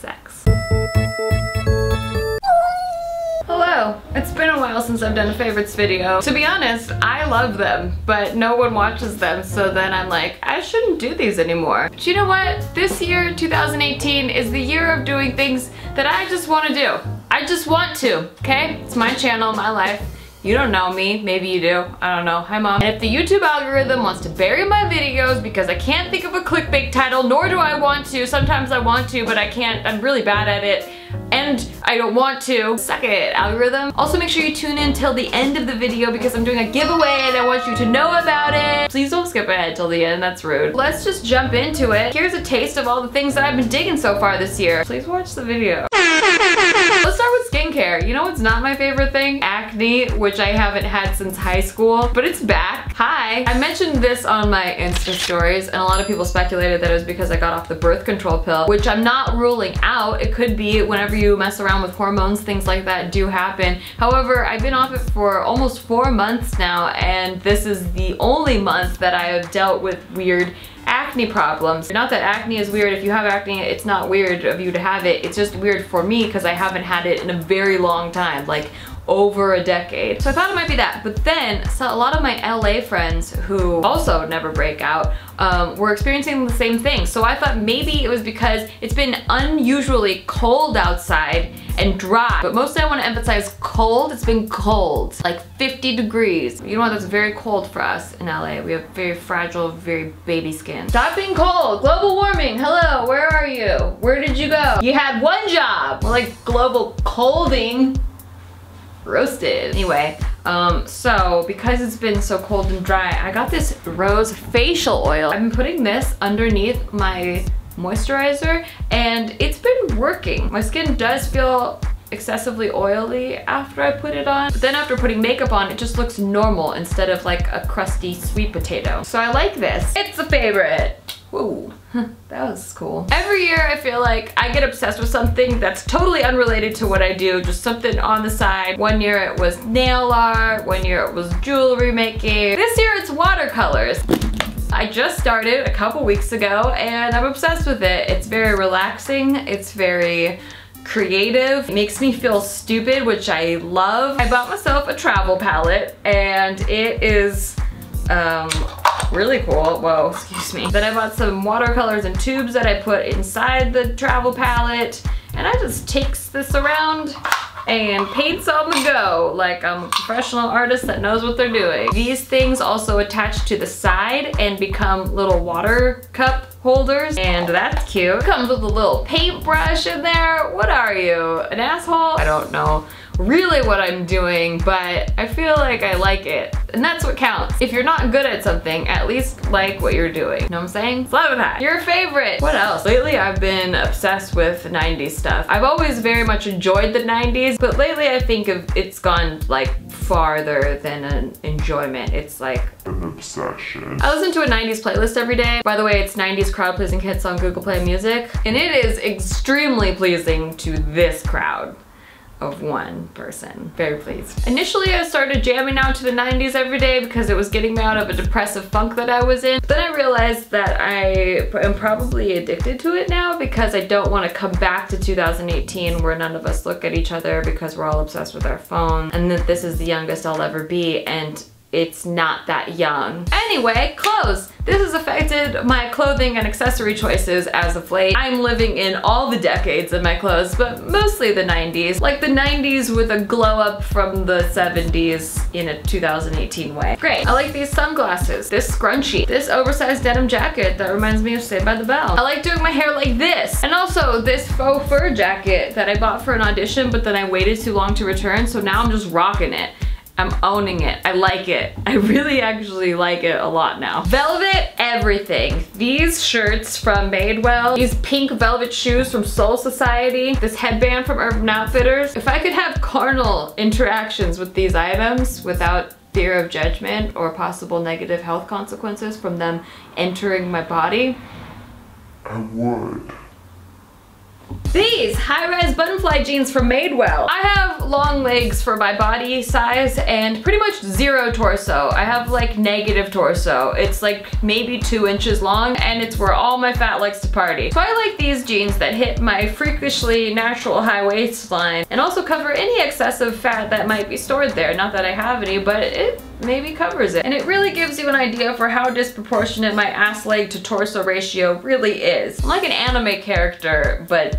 sex. Hello! It's been a while since I've done a favorites video. To be honest, I love them, but no one watches them, so then I'm like, I shouldn't do these anymore. But you know what? This year, 2018, is the year of doing things that I just want to do. I just want to, okay? It's my channel, my life. You don't know me, maybe you do, I don't know, hi mom. And if the YouTube algorithm wants to bury my videos because I can't think of a clickbait title, nor do I want to, sometimes I want to, but I can't, I'm really bad at it, and I don't want to. Suck it, algorithm. Also make sure you tune in till the end of the video because I'm doing a giveaway and I want you to know about it. Please don't skip ahead till the end, that's rude. Let's just jump into it. Here's a taste of all the things that I've been digging so far this year. Please watch the video. Let's start with skincare. You know what's not my favorite thing? Acne, which I haven't had since high school, but it's back. Hi. I mentioned this on my Insta stories, and a lot of people speculated that it was because I got off the birth control pill, which I'm not ruling out. It could be. Whenever you mess around with hormones, things like that do happen. However, I've been off it for almost 4 months now, and this is the only month that I have dealt with weird acne problems. Not that acne is weird. If you have acne, it's not weird of you to have it. It's just weird for me because I haven't had it in a very long time, like over a decade. So I thought it might be that, but then so a lot of my LA friends who also never break out were experiencing the same thing. So I thought maybe it was because it's been unusually cold outside and dry, but mostly I want to emphasize cold. It's been cold, like 50 degrees. You know what, that's very cold for us in LA. We have very fragile, very baby skin. Stop being cold, global warming, hello, where are you? Where did you go? You had one job. Well, like global colding. Roasted. Anyway, so because it's been so cold and dry, I got this rose facial oil. I've been putting this underneath my moisturizer and it's been working. My skin does feel excessively oily after I put it on, but then after putting makeup on, it just looks normal instead of like a crusty sweet potato. So I like this. It's a favorite. Whoa, that was cool. Every year I feel like I get obsessed with something that's totally unrelated to what I do, just something on the side. One year it was nail art, one year it was jewelry making. This year it's watercolors. I just started a couple weeks ago and I'm obsessed with it. It's very relaxing, it's very creative. It makes me feel stupid, which I love. I bought myself a travel palette and it is, really cool. Whoa, excuse me. Then I bought some watercolors and tubes that I put inside the travel palette, and I just takes this around and paints on the go like I'm a professional artist that knows what they're doing. These things also attach to the side and become little water cup holders, and that's cute. It comes with a little paintbrush in there. What are you, an asshole? I don't know really what I'm doing, but I feel like I like it, and that's what counts. If you're not good at something, at least like what you're doing. You know what I'm saying? Love that. Your favorite. What else? Lately I've been obsessed with 90s stuff. I've always very much enjoyed the 90s, but lately I think it's gone like farther than an enjoyment. It's like an obsession. I listen to a 90s playlist every day. By the way, it's 90s crowd pleasing hits on Google Play Music, and it is extremely pleasing to this crowd of one person. Very pleased. Initially, I started jamming out to the 90s every day because it was getting me out of a depressive funk that I was in. But then I realized that I am probably addicted to it now because I don't want to come back to 2018 where none of us look at each other because we're all obsessed with our phone, and that this is the youngest I'll ever be, and it's not that young. Anyway, clothes. This has affected my clothing and accessory choices as of late. I'm living in all the decades of my clothes, but mostly the 90s. Like the 90s with a glow up from the 70s in a 2018 way. Great. I like these sunglasses, this scrunchie, this oversized denim jacket that reminds me of Saved by the Bell. I like doing my hair like this. And also this faux fur jacket that I bought for an audition, but then I waited too long to return, so now I'm just rocking it. I'm owning it. I like it. I really actually like it a lot now. Velvet everything. These shirts from Madewell, these pink velvet shoes from Soul Society, this headband from Urban Outfitters. If I could have carnal interactions with these items without fear of judgment or possible negative health consequences from them entering my body, I would. these high-rise buttonfly jeans from Madewell. I have long legs for my body size and pretty much zero torso. I have like negative torso. It's like maybe 2 inches long and it's where all my fat likes to party. So I like these jeans that hit my freakishly natural high waistline and also cover any excessive fat that might be stored there. Not that I have any, but it maybe covers it. And it really gives you an idea for how disproportionate my ass leg to torso ratio really is. I'm like an anime character, but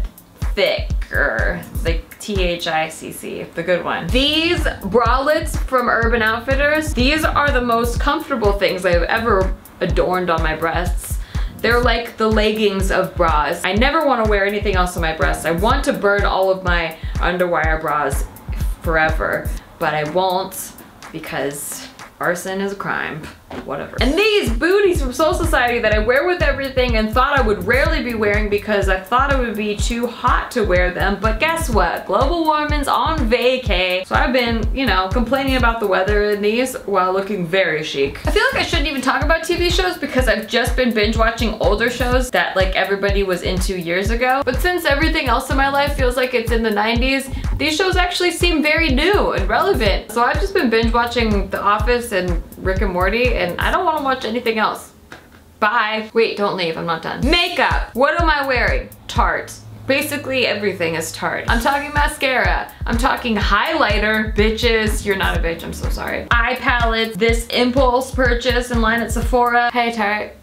thicker, like T-H-I-C-C, the good one. These bralettes from Urban Outfitters, these are the most comfortable things I've ever adorned on my breasts. They're like the leggings of bras. I never want to wear anything else on my breasts. I want to burn all of my underwire bras forever, but I won't because arson is a crime, whatever. And these booties from Soul Society that I wear with everything and thought I would rarely be wearing because I thought it would be too hot to wear them, but guess what? Global warming's on vacay. So I've been, you know, complaining about the weather in these while looking very chic. I feel like I shouldn't even talk about TV shows because I've just been binge watching older shows that like everybody was into years ago. But since everything else in my life feels like it's in the 90s, these shows actually seem very new and relevant. So I've just been binge watching The Office and Rick and Morty, and I don't want to watch anything else. Bye. Wait, don't leave, I'm not done. Makeup. What am I wearing? Tarte. Basically everything is Tarte. I'm talking mascara. I'm talking highlighter. Bitches, you're not a bitch, I'm so sorry. Eye palettes, this impulse purchase in line at Sephora. Hey Tarte,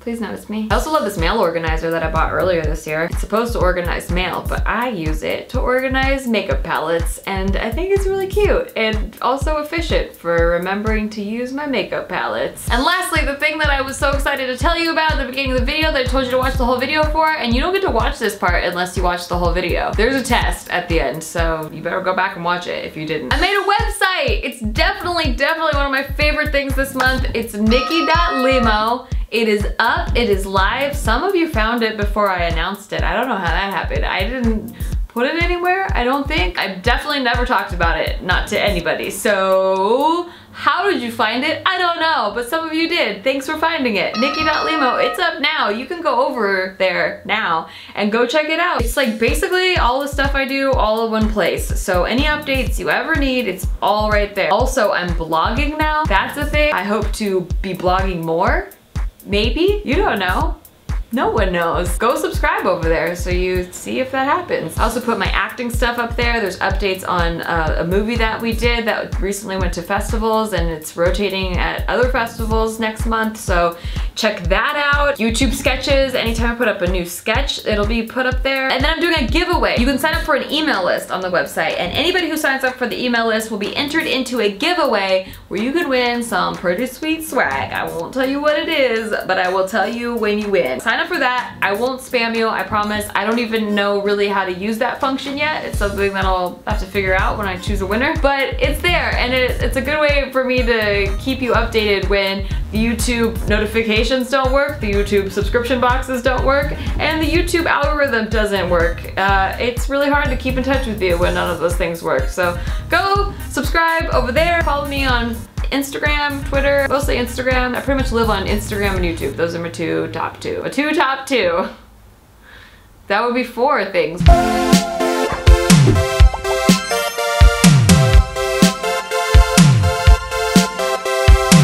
please notice me. I also love this mail organizer that I bought earlier this year. It's supposed to organize mail, but I use it to organize makeup palettes, and I think it's really cute and also efficient for remembering to use my makeup palettes. And lastly, the thing that I was so excited to tell you about at the beginning of the video that I told you to watch the whole video for, and you don't get to watch this part unless you watch the whole video. There's a test at the end, so you better go back and watch it if you didn't. I made a website! It's definitely one of my favorite things this month. It's Nikki.Limo. It is up, it is live. Some of you found it before I announced it. I don't know how that happened. I didn't put it anywhere, I don't think. I've definitely never talked about it, not to anybody. So how did you find it? I don't know, but some of you did. Thanks for finding it. Nikki.Limo, it's up now. You can go over there now and go check it out. It's like basically all the stuff I do all in one place. So any updates you ever need, it's all right there. Also, I'm blogging now. That's a thing. I hope to be blogging more. Maybe? You don't know. No one knows. Go subscribe over there so you see if that happens. I also put my acting stuff up there. There's updates on a movie that we did that recently went to festivals, and it's rotating at other festivals next month, so check that out. YouTube sketches, anytime I put up a new sketch, it'll be put up there. And then I'm doing a giveaway. You can sign up for an email list on the website, and anybody who signs up for the email list will be entered into a giveaway where you could win some pretty sweet swag. I won't tell you what it is, but I will tell you when you win. Sign up for that. I won't spam you, I promise. I don't even know really how to use that function yet. It's something that I'll have to figure out when I choose a winner, but it's there, and it's a good way for me to keep you updated when the YouTube notifications don't work, the YouTube subscription boxes don't work, and the YouTube algorithm doesn't work. It's really hard to keep in touch with you when none of those things work. So go subscribe over there. Follow me on Instagram, Twitter, mostly Instagram. I pretty much live on Instagram and YouTube. Those are my two top 2. My two top 2. That would be 4 things.